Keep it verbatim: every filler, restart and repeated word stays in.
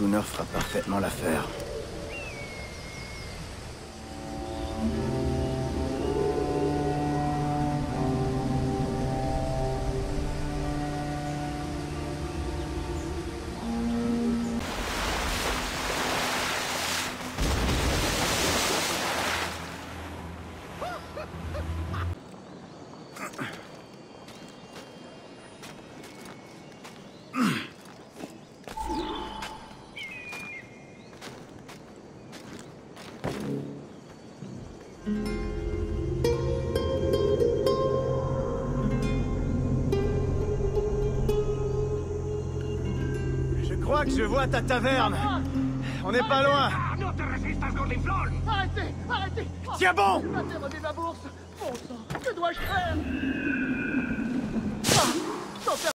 Schooner fera parfaitement l'affaire. Je vois ta taverne. On n'est pas loin. Arrêtez, arrêtez. Tiens bon. Interrogez ma bourse. Bon sang, que dois-je faire?